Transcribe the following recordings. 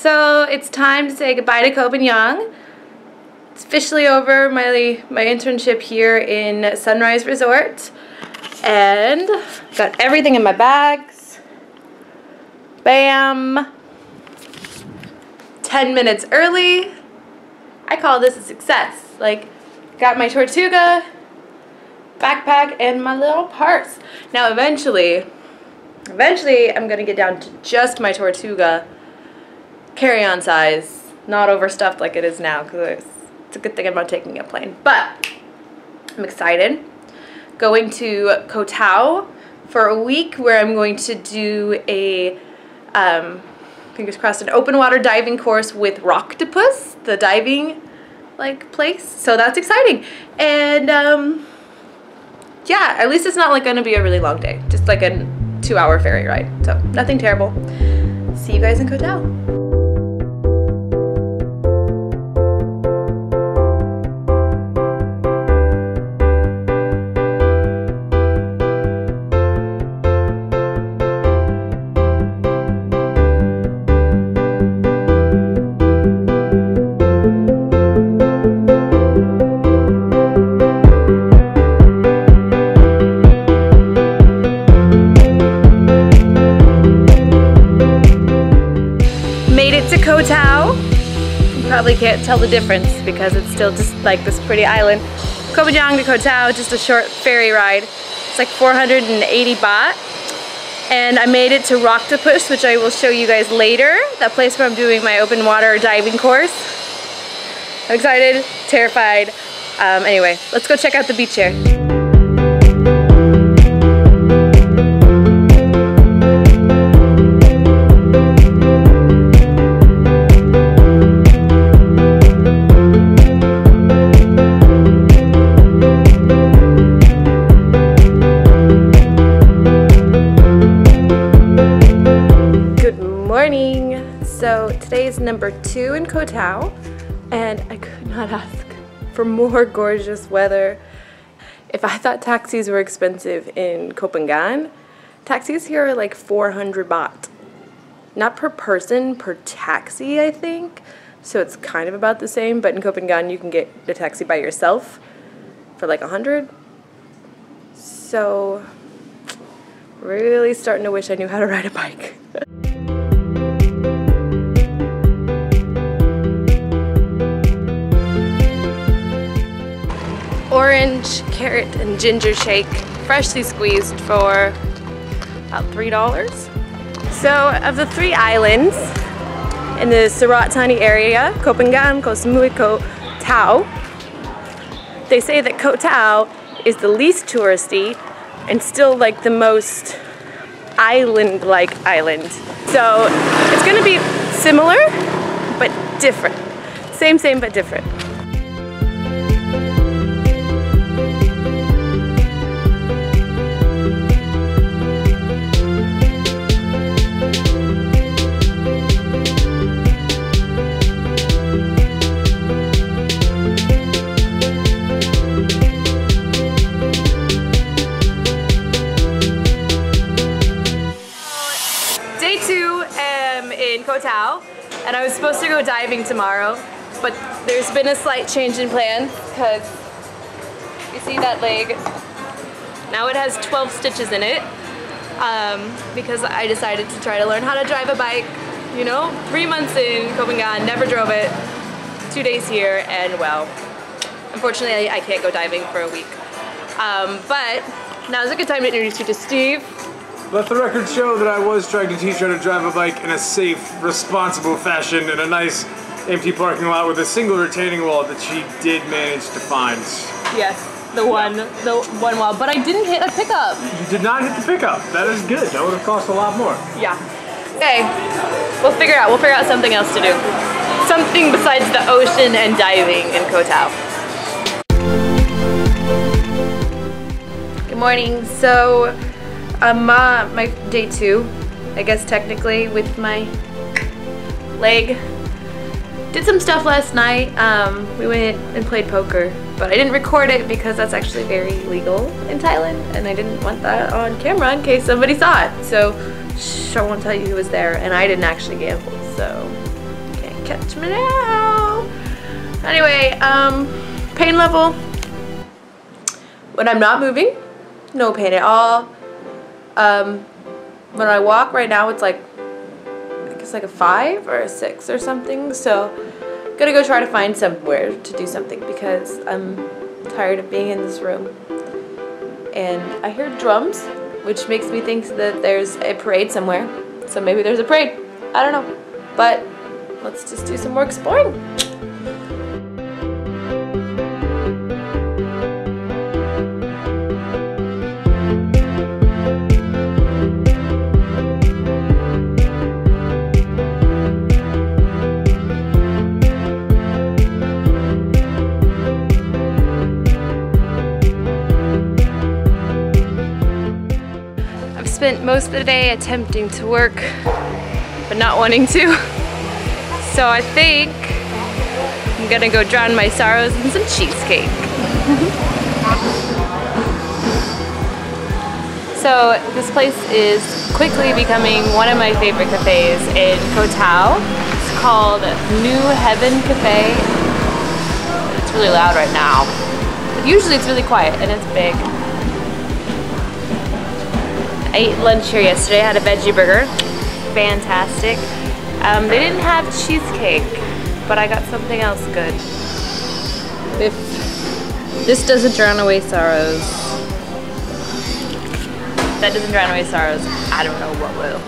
So it's time to say goodbye to Koh Phangan. It's officially over, my internship here in Sunrise Resort, and got everything in my bags. Bam! 10 minutes early. I call this a success. Like, got my Tortuga backpack and my little purse. Now eventually I'm gonna get down to just my Tortuga carry-on size, not overstuffed like it is now, because it's a good thing I'm not taking a plane. But I'm excited. Going to Koh Tao for a week, where I'm going to do a, fingers crossed, an open water diving course with Roctopus, the diving place. So that's exciting. And yeah, at least it's not gonna be a really long day, just like a 2-hour ferry ride. So nothing terrible. See you guys in Koh Tao. Koh Tao, you probably can't tell the difference because it's still just like this pretty island. Koh Phangan to Koh Tao, just a short ferry ride. It's like 480 baht. And I made it to Roctopus, which I will show you guys later. That place where I'm doing my open water diving course. I'm excited, terrified. Anyway, let's go check out the beach here. So today is number 2 in Koh Tao, and I could not ask for more gorgeous weather. If I thought taxis were expensive in Koh Phangan, taxis here are like 400 baht. Not per person, per taxi, I think. So it's kind of about the same, but in Koh Phangan you can get a taxi by yourself for like 100. So really starting to wish I knew how to ride a bike. Orange, carrot, and ginger shake, freshly squeezed, for about $3. So of the 3 islands in the Surat Thani area, Koh Phangan, Koh Samui, Koh Tao, they say that Koh Tao is the least touristy and still like the most island-like island. So it's gonna be similar, but different. Same, but different. And I was supposed to go diving tomorrow, but there's been a slight change in plan, because you see that leg now, it has 12 stitches in it, because I decided to try to learn how to drive a bike. You know, 3 months in Koh Phangan, never drove it, 2 days here, and well, unfortunately I can't go diving for a week, but now's a good time to introduce you to Steve. Let the record show that I was trying to teach her to drive a bike in a safe, responsible fashion in a nice, empty parking lot with a single retaining wall that she did manage to find. Yes, the one wall. But I didn't hit a pickup. You did not hit the pickup. That is good. That would have cost a lot more. Yeah. Okay. We'll figure out something else to do. Something besides the ocean and diving in Koh Tao. Good morning. So, my day 2, I guess technically, with my leg. Did some stuff last night. We went and played poker, but I didn't record it because that's actually very illegal in Thailand, and I didn't want that on camera in case somebody saw it. So I won't tell you who was there, and I didn't actually gamble, so catch me now. Anyway, pain level. When I'm not moving, no pain at all. When I walk right now, it's like, I think it's like a 5 or a 6 or something. So I'm gonna go try to find somewhere to do something because I'm tired of being in this room. And I hear drums, which makes me think that there's a parade somewhere. So maybe there's a parade. I don't know. But let's just do some more exploring. Spent most of the day attempting to work, but not wanting to. So I think I'm gonna go drown my sorrows in some cheesecake. So this place is quickly becoming one of my favorite cafes in Koh Tao. It's called New Heaven Cafe. It's really loud right now. But usually it's really quiet and it's big. I ate lunch here yesterday. I had a veggie burger. Fantastic. They didn't have cheesecake, but I got something else good. If this doesn't drown away sorrows, if that doesn't drown away sorrows, I don't know what will.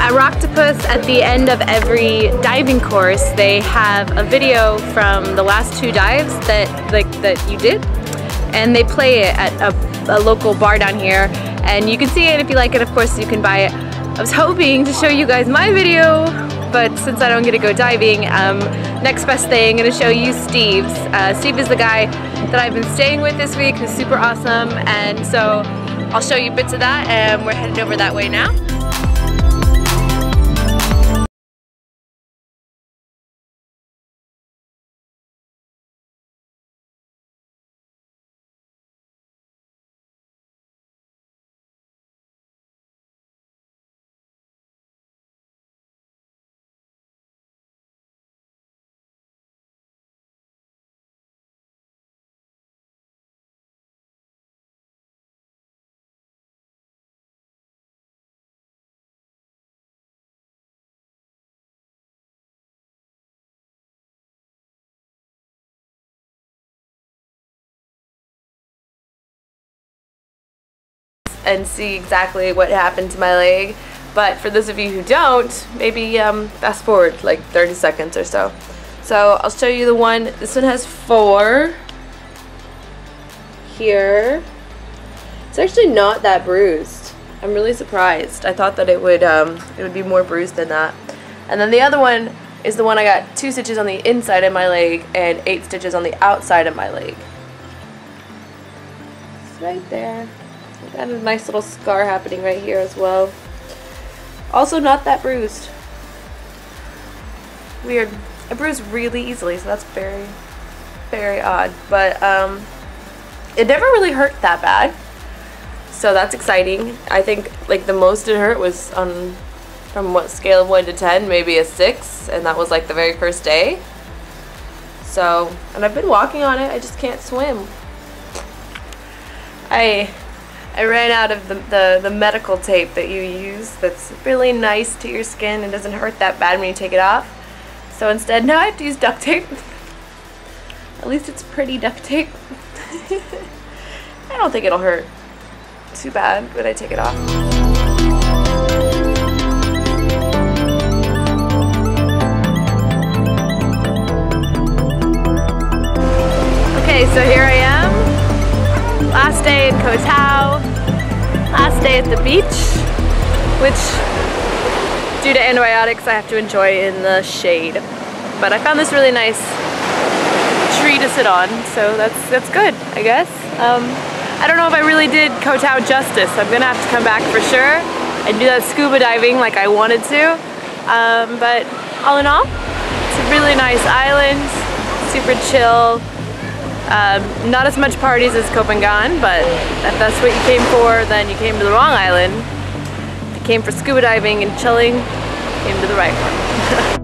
At Roctopus, at the end of every diving course, they have a video from the last 2 dives that you did, and they play it at a local bar down here, and you can see it if you like it. Of course, you can buy it. I was hoping to show you guys my video, but since I don't get to go diving, next best thing, I'm going to show you Steve's. Steve is the guy that I've been staying with this week, who's super awesome, and so I'll show you bits of that, and we're headed over that way now. And see exactly what happened to my leg. But for those of you who don't, maybe fast forward like 30 seconds or so. So I'll show you the one. This one has 4 here. It's actually not that bruised. I'm really surprised. I thought that it would be more bruised than that. And then the other one is the one I got 2 stitches on the inside of my leg and 8 stitches on the outside of my leg. It's right there. Got a nice little scar happening right here as well. Also not that bruised. Weird. I bruise really easily, so that's very, very odd. But it never really hurt that bad. So that's exciting. I think like the most it hurt was on from what scale of 1 to 10, maybe a 6, and that was like the very first day. So, and I've been walking on it, I just can't swim. I ran out of the medical tape that you use that's really nice to your skin and doesn't hurt that bad when you take it off. So instead, now I have to use duct tape. At least it's pretty duct tape. I don't think it'll hurt too bad when I take it off. day at the beach, which due to antibiotics I have to enjoy in the shade. But I found this really nice tree to sit on, so that's good, I guess. I don't know if I really did Koh Tao justice. I'm gonna have to come back for sure and do that scuba diving like I wanted to. But all in all, it's a really nice island, super chill. Not as much parties as Koh Phangan, but if that's what you came for, then you came to the wrong island. If you came for scuba diving and chilling, you came to the right one.